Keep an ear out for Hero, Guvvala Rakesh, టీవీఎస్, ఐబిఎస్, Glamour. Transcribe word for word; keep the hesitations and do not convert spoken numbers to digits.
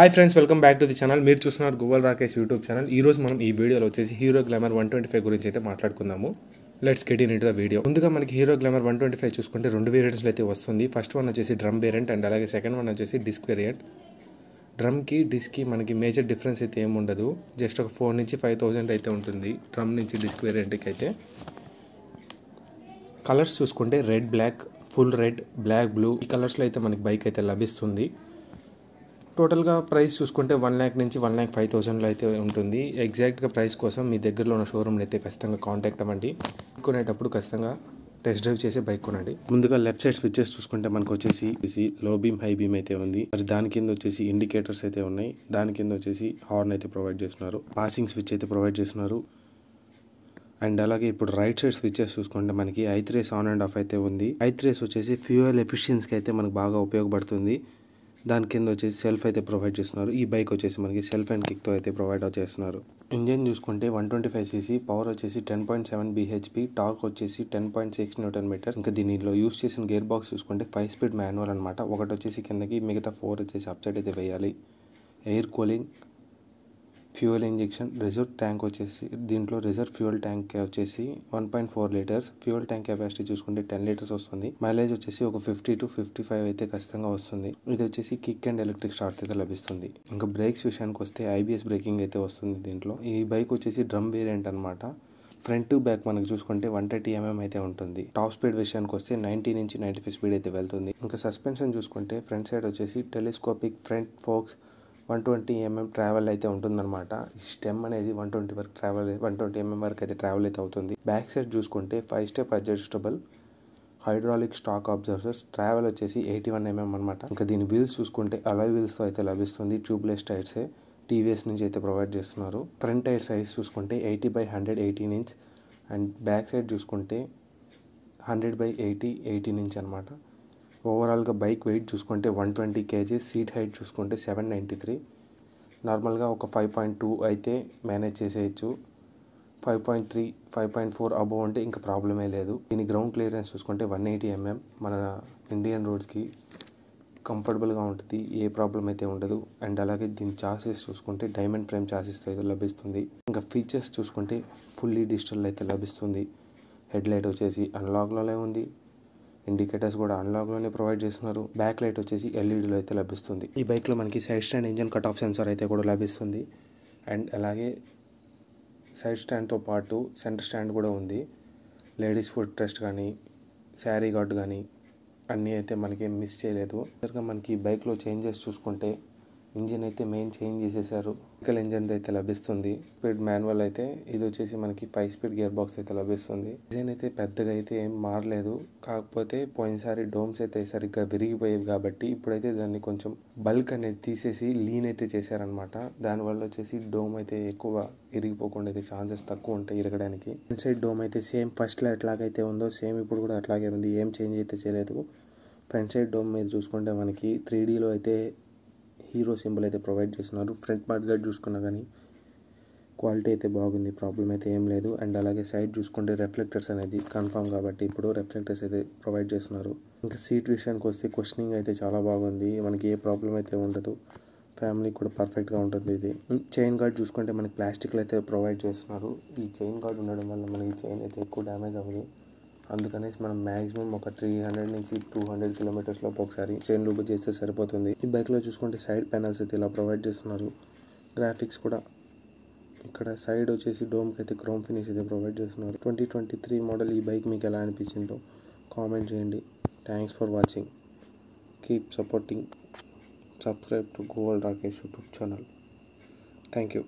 Hi friends welcome back to the channel मेरे चूस्तुन्नारु गुव्वल Rakesh YouTube channel ई रोज మనం ఈ వీడియోలో వచ్చేసి Hero Glamour one twenty five గురించి అయితే మాట్లాడుకుందాము let's get into the video ముందుగా మనకి Hero Glamour one twenty five చూసుకుంటే రెండు వేరియంట్స్ అయితే వస్తుంది ఫస్ట్ వన్ వచ్చేసి డ్రమ్ వేరియంట్ అండ్ అలాగే సెకండ్ వన్ వచ్చేసి డిస్క్ వేరియంట్ డ్రమ్ కి డిస్క్ కి మనకి మేజర్ డిఫరెన్స్ అయితే ఏమీ ఉండదు జస్ట్ ఒక फोर నుంచి फाइव थाउज़ेंड అయితే ఉంటుంది డ్రమ్ నుంచి డిస్క్ వేరియంట్ కి అయితే కలర్స్ చూసుకుంటే red black full red black blue ఈ కలర్స్ లో అయితే మనకి బైక్ అయితే లభిస్తుంది टोटल का प्राइस चूसुकुंटे वन लाख नुंची वन लाख फाइव थाउजेंड उंटुंदी एग्जाक्ट प्राइस कोसम मी दग्गरलो उन्न शोरूम नि अयिते खच्चितंगा कांटाक्ट अव्वंडी कोनेटप्पुडु खच्चितंगा टेस्ट ड्राइव चेसे बाइक कोनंडी मुंदुगा लेफ्ट साइड स्विचेस चूसुकुंटे मनकु वच्चेसी लो बीम हाई बीम अयिते उंदी मरि दानि किंद वच्चेसी इंडिकेटर्स अयिते उन्नायि दानि किंद वच्चेसी हॉर्न अयिते प्रोवाइड चेस्तुन्नारु पासिंग स्विच अयिते प्रोवाइड चेस्तुन्नारु अंड अलागे इप्पुडु राइट सैड स्विचेस चूसुकुंटे मनकि i three on and off अयिते उंदी i थ्री वच्चेसी फ्यूल एफिशिएंसी अयिते मनकु बागा उपयोगपडुतुंदी దాని కింద వచ్చేసి సెల్ఫ్ అయితే ప్రొవైడ్ చేస్తున్నారు ఈ బైక్ వచ్చేసి మనకి సెల్ఫ్ అండ్ కిక్ తో అయితే ప్రొవైడ్ చేస్తున్నారు ఇంజన్ చూసుకుంటే one twenty five CC power వచ్చేసి ten point seven BHP torque వచ్చేసి ten point six newton metre ఇంకా దీనిలో యూస్ చేసిన గేర్ బాక్స్ చూసుకుంటే फाइव స్పీడ్ మాన్యువల్ అన్నమాట ఒకటి వచ్చేసి కిందకి మిగతా फोर వచ్చేసి అప్ సైడ్ అయితే వేయాలి air cooling fuel injection reserve tank వచ్చేసి దీంట్లో రిజర్వ్ ఫ్యూయల్ ట్యాంక్ వచ్చేసి one point four litres fuel tank capacity చూసుకుంటే टेन లీటర్స్ వస్తుంది మైలేజ్ వచ్చేసి ఒక फिफ्टी टू फिफ्टी फाइव అయితే ఖచ్చితంగా వస్తుంది ఇది వచ్చేసి కిక్ అండ్ ఎలక్ట్రిక్ స్టార్ట్ అయితే లభిస్తుంది ఇంకా బ్రేక్స్ విషయానికి వస్తే ఐబిఎస్ బ్రేకింగ్ అయితే వస్తుంది దీంట్లో ఈ బైక్ వచ్చేసి డ్రమ్ వేరియంట్ అన్నమాట ఫ్రంట్ టు బ్యాక్ మనకు చూసుకుంటే वन थर्टी एम एम అయితే ఉంటుంది టాప్ స్పీడ్ విషయానికి వస్తే नाइंटी నుంచి नाइंटी फाइव స్పీడ్ అయితే వెళ్తుంది ఇంకా సస్పెన్షన్ చూసుకుంటే ఫ్రంట్ సైడ్ వచ్చేసి telescopic front forks one twenty mm travel అయితే ఉంటుందన్నమాట స్టెమ్ అనేది वन ट्वेंटी వరకు ట్రావెల్ वन ट्वेंटी एमएम వరకు అయితే ట్రావెల్ అయితే అవుతుంది బ్యాక్ సైడ్ చూసుకుంటే five step adjustable hydraulic shock absorbers travel వచ్చేసి ఎయిటీ వన్ एम एम అన్నమాట ఇంకా దీని వీల్స్ చూసుకుంటే అలాయ్ వీల్స్ తో అయితే లభిస్తుంది ట్యూబ్లెస్ టైర్స్ టీవీఎస్ నుంచి అయితే ప్రొవైడ్ చేస్తున్నారు ఫ్రంట్ టైర్ సైజ్ చూసుకుంటే eighty by hundred eighteen inch and back side చూసుకుంటే hundred by eighty eighteen inch అన్నమాట ओवराल का बाइक वेट चूसुकुंटे one twenty KG seat height चूसुकुंटे सेवन नाइंटी थ्री नार्मल गा ओक फाइव पॉइंट टू अयिते manage चेसेयच्चु five point three five point four above अंटे इंका प्रॉब्लम ए लेदु दीनी ग्राउंड क्लियरेंस चूसुकुंटे वन एटी एम एम मन इंडियन रोड्स की कंफर्टबल गा उंटुंदी ए प्रॉब्लम अयिते उंडदु अंड अलागे दीनी चासिस चूसुकुंटे डायमंड फ्रेम चासिस तो लभिस्तुंदी इंका फीचर्स चूसुकुंटे फुल्ली डिजिटल अयिते लभिस्तुंदी हेड लाइट वच्चेसी अनलॉक लोने उंदी इंडिकेटर्स अनलॉक लोने प्रोवाइड चेस्तुन्नारु बैक लाइट वच्चेसी एलईडी लो अयिते लभिस्तुंदी ई बाइक लो मनकी side stand engine cut off sensor अयिते कूडा लभिस्तुंदी अंड अलागे साइड स्टैंड तो पाटू सेंटर स्टैंड कूडा उंदी लेडीज़ फुट रेस्ट गानी सारी गार्ड गानी अन्नी अयिते मनकी मिस चेयलेदु तरगा मनकी बाइक लो चेंजेस चूसुकुंटे इंजन अयिते मेन चेंज चेशारु एकल इंजन अयिते लभिस्तुंदी स्पीड मैनुअल अयिते इदि वच्चेसी मनकी फाइव स्पीड गियर बॉक्स अयिते लभिस्तुंदी इंजन अयिते पेद्दगा अयिते एम मारलेदु కాకపోతే పోయినసారి డోమ్స్ అయితే సరిగ్గా విరిగిపోయేవి కాబట్టి ఇప్పుడైతే దాన్ని కొంచెం బల్క్ అనేది తీసేసి లీన్ అయితే చేశారన్నమాట దానివల్ల వచ్చేసి డోమ్ అయితే ఎక్కువ ఇరిగిపోకుండా అయితే ఛాన్సెస్ తక్కువ ఉంటాయి ఇరగడానికి ఫ్రంట్ సైడ్ డోమ్ అయితే సేమ్ ఫస్ట్ లో ఎట్లాగైతే ఉందో సేమ్ ఇప్పుడు కూడా అట్లాగే ఉంది ఏం చేంజ్ అయితే చేయలేదు ఫ్రంట్ సైడ్ డోమ్ మీద చూసుకుంటే మనకి త్రీ डी లో అయితే హీరో సింబల్ అయితే ప్రొవైడ్ చేస్తున్నారు ఫ్రంట్ పార్ట్ గా చూసుకున్నా కానీ క్వాలిటీ అయితే బాగుంది ప్రాబ్లం అయితే ఏం లేదు అండ్ అలాగే సైడ్ చూసుకుంటే రిఫ్లెక్టర్స్ అనేది కన్ఫర్మ్ కాబట్టి ఇప్పుడు రిఫ్లెక్టర్స్ అయితే ప్రొవైడ్ చేస్తున్నారు ఇంకా సీట్ విషయానికి వస్తే క్వశ్చనింగ్ అయితే చాలా బాగుంది మనకి ఏ ప్రాబ్లం అయితే ఉండదు ఫ్యామిలీకి కూడా పర్ఫెక్ట్గా ఉంటుంది ఇది చైన్ గార్డ్ చూసుకుంటే మనకి ప్లాస్టిక్లో అయితే ప్రొవైడ్ చేస్తున్నారు ఈ చైన్ గార్డ్ ఉండడం వల్ల మనకి చైన్ అయితే ఎక్కువ డ్యామేజ్ అవ్వదు అందుకనేసి మనం మ్యాక్సిమం ఒక త్రీ హండ్రెడ్ నుంచి టూ హండ్రెడ్ కిలోమీటర్స్ లోపు ఒకసారి చైన్ లూబ్ చేస్తే సరిపోతుంది ఈ బైక్లో చూసుకుంటే సైడ్ ప్యానల్స్ అయితే ఇలా ప్రొవైడ్ చేస్తున్నారు గ్రాఫిక్స్ కూడా ఇక్కడ సైడ్ వచ్చేసి డోమ్కి అయితే క్రోమ్ ఫినిష్ అయితే ప్రొవైడ్ చేస్తున్నారు ట్వంటీ ట్వంటీ త్రీ మోడల్ ఈ బైక్ మీకు ఎలా అనిపించిందో కామెంట్ చేయండి thanks for watching keep supporting subscribe to Guvval Rakesh YouTube channel thank you.